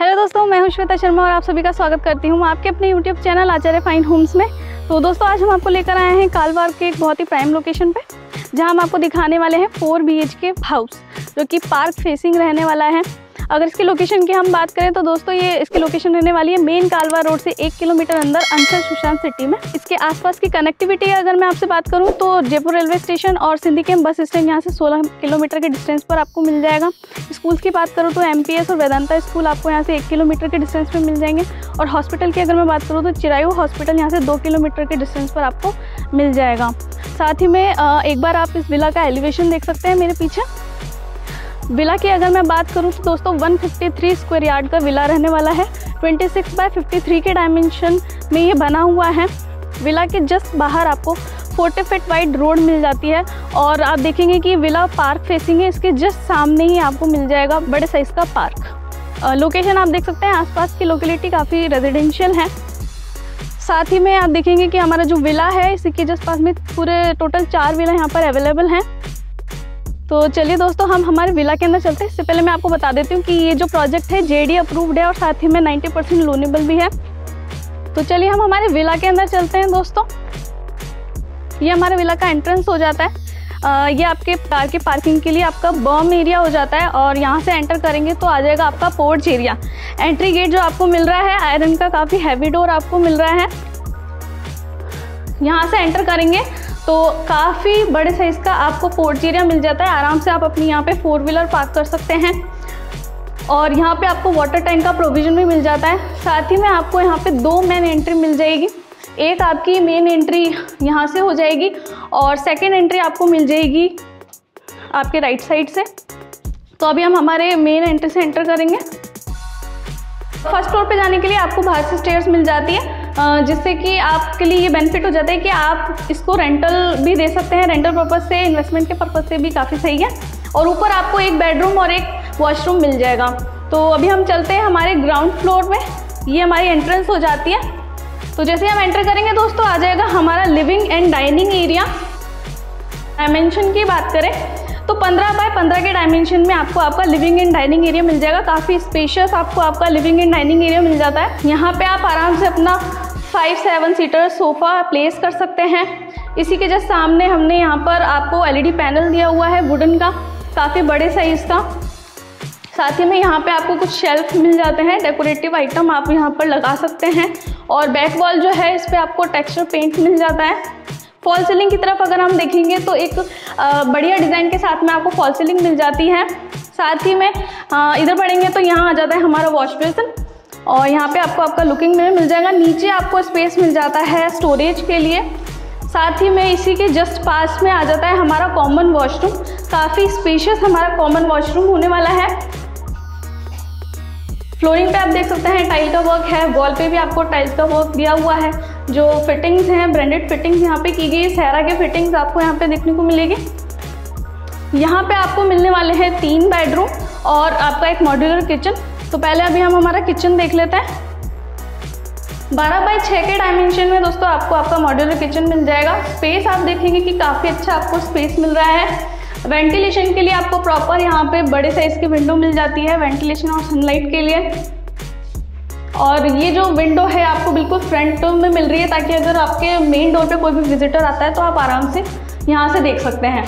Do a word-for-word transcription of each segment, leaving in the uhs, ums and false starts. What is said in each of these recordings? Hello दोस्तों, मैं हूं श्वेता शर्मा और आप सभी का स्वागत करती हूं आपके अपने YouTube channel Acharya Fine Homes में। तो दोस्तों, आज हम आपको लेकर आए हैं कालवार के एक बहुत ही प्राइम लोकेशन पे, जहां हम आपको दिखाने वाले हैं four B H K house, जो कि पार्क फेसिंग रहने वाला है। अगर इसकी लोकेशन की हम बात करें तो दोस्तों ये इसकी लोकेशन रहने वाली है मेन कालवा रोड से एक किलोमीटर अंदर अंसर सुशांत सिटी में। इसके आसपास की कनेक्टिविटी अगर मैं आपसे बात करूं तो जयपुर रेलवे स्टेशन और सिंधीकेम बस स्टैंड यहां से सोलह किलोमीटर के डिस्टेंस पर आपको मिल जाएगा। स्कूल्स की बात करूँ तो एम पी एस और वेदांता स्कूल आपको यहाँ से एक किलोमीटर के डिस्टेंस पर मिल जाएंगे। और हॉस्पिटल की अगर मैं बात करूँ तो चिरायू हॉस्पिटल यहाँ से दो किलोमीटर के डिस्टेंस पर आपको मिल जाएगा। साथ ही में एक बार आप इस विला का एलिवेशन देख सकते हैं मेरे पीछे। विला की अगर मैं बात करूं तो दोस्तों एक सौ तिरपन स्क्वायर यार्ड का विला रहने वाला है। छब्बीस बाय तिरपन के डायमेंशन में ये बना हुआ है। विला के जस्ट बाहर आपको फोर्टी फीट वाइड रोड मिल जाती है और आप देखेंगे कि विला पार्क फेसिंग है, इसके जस्ट सामने ही आपको मिल जाएगा बड़े साइज़ का पार्क। लोकेशन आप देख सकते हैं, आसपास की लोकेलिटी काफ़ी रेजिडेंशियल है। साथ ही में आप देखेंगे कि हमारा जो विला है इसके जस्ट पास में पूरे टोटल चार विला यहाँ पर अवेलेबल हैं। तो चलिए दोस्तों, हम हमारे विला के अंदर चलते हैं। इससे पहले मैं आपको बता देती हूँ कि ये जो प्रोजेक्ट है जेडी अप्रूव्ड है और साथ ही में नब्बे परसेंट लोनेबल भी है। तो चलिए हम हमारे विला के अंदर चलते हैं दोस्तों। ये हमारे विला का एंट्रेंस हो जाता है। आ, ये आपके कार के पार्किंग के लिए आपका बॉम एरिया हो जाता है और यहाँ से एंटर करेंगे तो आ जाएगा आपका पोर्च एरिया। एंट्री गेट जो आपको मिल रहा है आयरन का, काफ़ी हैवी डोर आपको मिल रहा है। यहाँ से एंटर करेंगे तो काफ़ी बड़े साइज़ का आपको पोर्च एरिया मिल जाता है। आराम से आप अपनी यहाँ पे फोर व्हीलर पार्क कर सकते हैं और यहाँ पे आपको वाटर टैंक का प्रोविज़न भी मिल जाता है। साथ ही में आपको यहाँ पे दो मेन एंट्री मिल जाएगी। एक आपकी मेन एंट्री यहाँ से हो जाएगी और सेकेंड एंट्री आपको मिल जाएगी आपके राइट साइड से। तो अभी हम हमारे मेन एंट्री से एंटर करेंगे। फर्स्ट फ्लोर पे जाने के लिए आपको बाहर से स्टेयर्स मिल जाती है, जिससे कि आपके लिए ये बेनिफिट हो जाता है कि आप इसको रेंटल भी दे सकते हैं। रेंटल पर्पस से, इन्वेस्टमेंट के पर्पस से भी काफ़ी सही है। और ऊपर आपको एक बेडरूम और एक वॉशरूम मिल जाएगा। तो अभी हम चलते हैं हमारे ग्राउंड फ्लोर में। ये हमारी एंट्रेंस हो जाती है। तो जैसे हम एंटर करेंगे दोस्तों आ जाएगा हमारा living and dining area. Dimension की बात करें तो पंद्रह बाय पंद्रह के डायमेंशन में आपको आपका लिविंग एंड डाइनिंग एरिया मिल जाएगा। काफ़ी स्पेशियस आपको आपका लिविंग एंड डाइनिंग एरिया मिल जाता है। यहाँ पे आप आराम से अपना five seven seater sofa place कर सकते हैं। इसी के जस्ट सामने हमने यहाँ पर आपको एलईडी पैनल दिया हुआ है वुडन का, काफ़ी बड़े साइज़ का। साथ ही में यहाँ पे आपको कुछ शेल्फ मिल जाते हैं, डेकोरेटिव आइटम आप यहाँ पर लगा सकते हैं। और बैक वॉल जो है इस पर आपको टेक्सचर पेंट मिल जाता है। फॉल सीलिंग की तरफ अगर हम देखेंगे तो एक बढ़िया डिज़ाइन के साथ में आपको फॉल सीलिंग मिल जाती है। साथ ही में इधर बढ़ेंगे तो यहाँ आ जाता है हमारा वॉश बेसिन और यहाँ पे आपको आपका लुकिंग मिरर मिल जाएगा। नीचे आपको स्पेस मिल जाता है स्टोरेज के लिए। साथ ही में इसी के जस्ट पास में आ जाता है हमारा कॉमन वॉशरूम। काफ़ी स्पेशियस हमारा कॉमन वॉशरूम होने वाला है। फ्लोरिंग पे आप देख सकते हैं टाइल का वर्क है। वॉल पे भी आपको टाइल का वर्क दिया हुआ है। जो फिटिंग्स हैं, ब्रांडेड फिटिंग्स यहाँ पे की गई है। सहरा के फिटिंग्स आपको यहाँ पे देखने को मिलेगी। यहाँ पे आपको मिलने वाले हैं तीन बेडरूम और आपका एक मॉड्यूलर किचन। तो पहले अभी हम हमारा किचन देख लेते हैं। बारह बाय छह के डायमेंशन में दोस्तों आपको आपका मॉड्यूलर किचन मिल जाएगा। स्पेस आप देखेंगे कि काफ़ी अच्छा आपको स्पेस मिल रहा है। वेंटिलेशन के लिए आपको प्रॉपर यहाँ पे बड़े साइज़ की विंडो मिल जाती है, वेंटिलेशन और सनलाइट के लिए। और ये जो विंडो है आपको बिल्कुल फ्रंट में मिल रही है, ताकि अगर आपके मेन डोर पे कोई भी विजिटर आता है तो आप आराम से यहाँ से देख सकते हैं।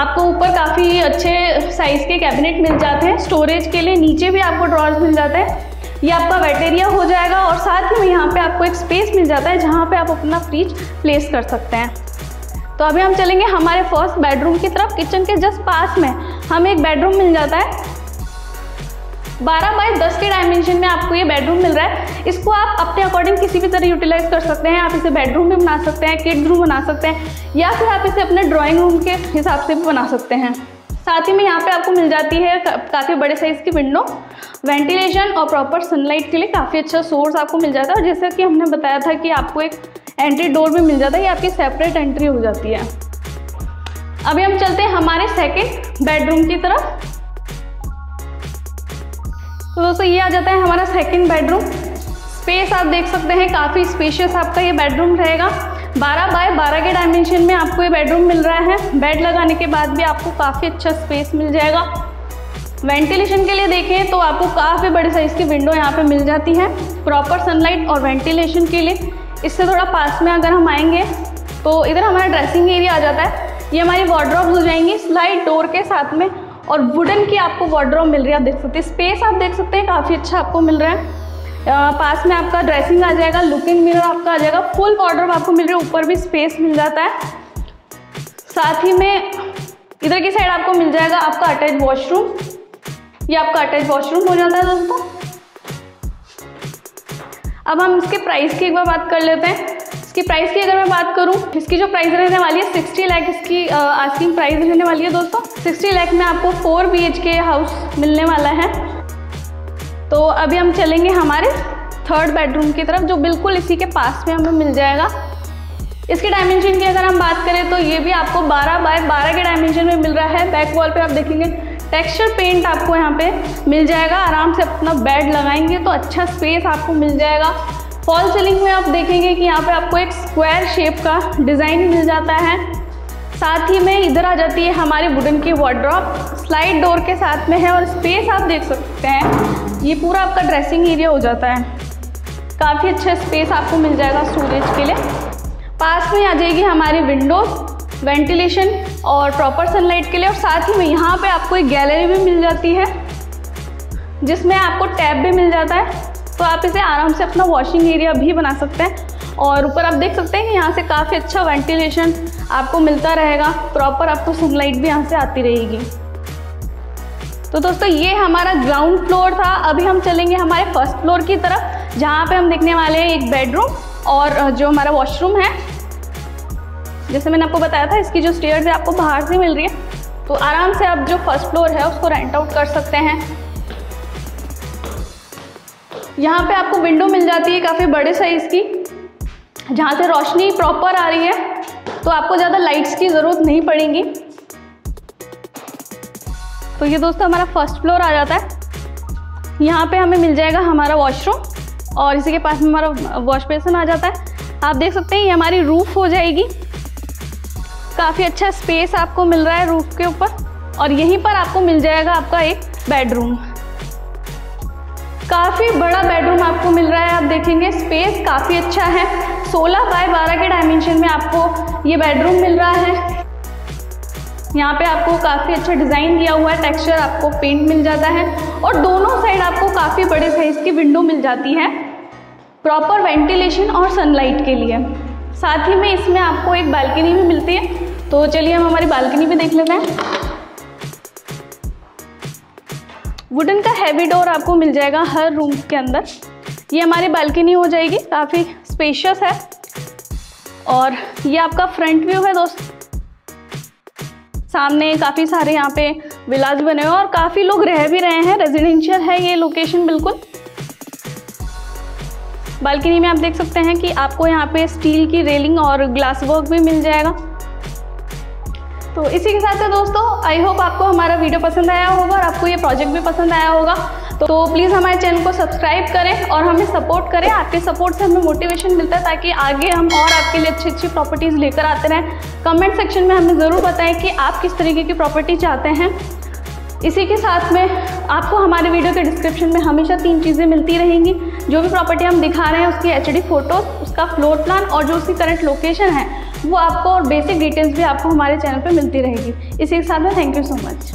आपको ऊपर काफ़ी अच्छे साइज़ के कैबिनेट मिल जाते हैं स्टोरेज के लिए। नीचे भी आपको ड्रॉर्स मिल जाते हैं। ये आपका वेट एरिया हो जाएगा और साथ ही में यहाँ पर आपको एक स्पेस मिल जाता है जहाँ पर आप अपना फ्रिज प्लेस कर सकते हैं। तो अभी हम चलेंगे हमारे फर्स्ट बेडरूम की तरफ। किचन के जस्ट पास में हमें एक बेडरूम मिल जाता है। बारह बाय दस के डायमेंशन में आपको ये बेडरूम मिल रहा है। इसको आप अपने अकॉर्डिंग किसी भी तरह यूटिलाइज कर सकते हैं। आप इसे बेडरूम भी बना सकते हैं, किड रूम बना सकते हैं, या फिर आप इसे अपने ड्राइंग रूम के हिसाब से भी बना सकते हैं। साथ ही में यहाँ पे आपको मिल जाती है काफ़ी बड़े साइज़ की विंडो। वेंटिलेशन और प्रॉपर सनलाइट के लिए काफ़ी अच्छा सोर्स आपको मिल जाता है। और जैसा कि हमने बताया था कि आपको एक एंट्री डोर भी मिल जाता है, ये आपकी सेपरेट एंट्री हो जाती है। अभी हम चलते हैं हमारे सेकंड बेडरूम की तरफ। तो दोस्तों ये आ जाता है हमारा सेकंड बेडरूम। स्पेस आप देख सकते हैं, काफ़ी स्पेशियस आपका ये बेडरूम रहेगा। बारह बाय बारह के डायमेंशन में आपको ये बेडरूम मिल रहा है। बेड लगाने के बाद भी आपको काफ़ी अच्छा स्पेस मिल जाएगा। वेंटिलेशन के लिए देखें तो आपको काफ़ी बड़े साइज़ की विंडो यहाँ पे मिल जाती है प्रॉपर सनलाइट और वेंटिलेशन के लिए। इससे थोड़ा पास में अगर हम आएंगे तो इधर हमारा ड्रेसिंग एरिया आ जाता है, ये हमारी वार्डरोब्स हो जाएंगी स्लाइड डोर के साथ में, और वुडन की आपको वार्डरोब मिल रही है। आप देख सकते हैं स्पेस, आप देख सकते हैं काफ़ी अच्छा आपको मिल रहा है। आ, पास में आपका ड्रेसिंग आ जाएगा, लुकिंग मिरर आपका आ जाएगा, फुल वार्डरोब आपको मिल रही है, ऊपर भी स्पेस मिल जाता है। साथ ही में इधर की साइड आपको मिल जाएगा आपका अटैच वॉशरूम, ये आपका अटैच वॉशरूम हो जाता है दोस्तों। अब हम इसके प्राइस की एक बार बात कर लेते हैं। इसकी प्राइस की अगर मैं बात करूं, इसकी जो प्राइस रहने वाली है साठ लाख इसकी आस्किंग प्राइस रहने वाली है दोस्तों। साठ लाख में आपको four B H K house मिलने वाला है। तो अभी हम चलेंगे हमारे थर्ड बेडरूम की तरफ जो बिल्कुल इसी के पास में हमें मिल जाएगा। इसके डायमेंशन की अगर हम बात करें तो ये भी आपको बारह बाय बारह के डायमेंशन में मिल रहा है। बैक वॉल पे आप देखेंगे टेक्सचर पेंट आपको यहाँ पे मिल जाएगा, आराम से अपना बेड लगाएंगे तो अच्छा स्पेस आपको मिल जाएगा। फॉल सीलिंग में आप देखेंगे कि यहाँ पे आपको एक स्क्वायर शेप का डिज़ाइन मिल जाता है। साथ ही में इधर आ जाती है हमारी वुडन की वार्डरोब, स्लाइड डोर के साथ में है, और स्पेस आप देख सकते हैं ये पूरा आपका ड्रेसिंग एरिया हो जाता है। काफ़ी अच्छा स्पेस आपको मिल जाएगा स्टोरेज के लिए। पास में आ जाएगी हमारी विंडोज, वेंटिलेशन और प्रॉपर सनलाइट के लिए, और साथ ही में यहाँ पे आपको एक गैलरी भी मिल जाती है जिसमें आपको टैब भी मिल जाता है, तो आप इसे आराम से अपना वॉशिंग एरिया भी बना सकते हैं। और ऊपर आप देख सकते हैं कि यहाँ से काफ़ी अच्छा वेंटिलेशन आपको मिलता रहेगा, प्रॉपर आपको सनलाइट भी यहाँ से आती रहेगी। तो दोस्तों ये हमारा ग्राउंड फ्लोर था। अभी हम चलेंगे हमारे फर्स्ट फ्लोर की तरफ जहाँ पे हम देखने वाले हैं एक बेडरूम और जो हमारा वॉशरूम है। जैसे मैंने आपको बताया था इसकी जो स्टेयर्स है आपको बाहर से मिल रही है, तो आराम से आप जो फर्स्ट फ्लोर है उसको रेंट आउट कर सकते हैं। यहाँ पे आपको विंडो मिल जाती है काफ़ी बड़े साइज़ की, जहाँ से रोशनी प्रॉपर आ रही है, तो आपको ज़्यादा लाइट्स की ज़रूरत नहीं पड़ेगी। तो ये दोस्तों हमारा फर्स्ट फ्लोर आ जाता है। यहाँ पे हमें मिल जाएगा हमारा वॉशरूम और इसी के पास में हमारा वॉश बेसिन आ जाता है। आप देख सकते हैं ये हमारी रूफ़ हो जाएगी, काफ़ी अच्छा स्पेस आपको मिल रहा है रूफ़ के ऊपर, और यहीं पर आपको मिल जाएगा आपका एक बेडरूम। काफ़ी बड़ा बेडरूम आपको मिल रहा है, आप देखेंगे स्पेस काफ़ी अच्छा है। सोलह बाय बारह के डायमेंशन में आपको ये बेडरूम मिल रहा है। यहाँ पे आपको काफ़ी अच्छा डिज़ाइन दिया हुआ है, टेक्सचर आपको पेंट मिल जाता है, और दोनों साइड आपको काफ़ी बड़े साइज़ की विंडो मिल जाती है प्रॉपर वेंटिलेशन और सनलाइट के लिए। साथ ही में इसमें आपको एक बालकनी भी मिलती है, तो चलिए हम हमारी बालकनी भी देख लेते हैं। वुडन का हैवी डोर आपको मिल जाएगा हर रूम के अंदर। ये हमारी बालकनी हो जाएगी, काफ़ी स्पेशियस है, और ये आपका फ्रंट व्यू है दोस्त। सामने काफ़ी सारे यहाँ पे विलाज बने हुए हैं और काफ़ी लोग रह भी रहे हैं, रेजिडेंशियल है ये लोकेशन बिल्कुल। बालकनी में आप देख सकते हैं कि आपको यहाँ पे स्टील की रेलिंग और ग्लास वर्क भी मिल जाएगा। तो इसी के साथ है दोस्तों, आई होप आपको हमारा वीडियो पसंद आया होगा और आपको ये प्रोजेक्ट भी पसंद आया होगा। तो, तो प्लीज़ हमारे चैनल को सब्सक्राइब करें और हमें सपोर्ट करें। आपके सपोर्ट से हमें मोटिवेशन मिलता है ताकि आगे हम और आपके लिए अच्छी अच्छी प्रॉपर्टीज़ लेकर आते रहें। कमेंट सेक्शन में हमें ज़रूर बताएं कि आप किस तरीके की प्रॉपर्टी चाहते हैं। इसी के साथ में आपको हमारे वीडियो के डिस्क्रिप्शन में हमेशा तीन चीज़ें मिलती रहेंगी, जो भी प्रॉपर्टी हम दिखा रहे हैं उसकी एच डी फोटोज़, उसका फ्लोर प्लान और जो उसकी करंट लोकेशन है वो आपको, और बेसिक डिटेल्स भी आपको हमारे चैनल पर मिलती रहेगी। इसी के साथ में थैंक यू सो मच।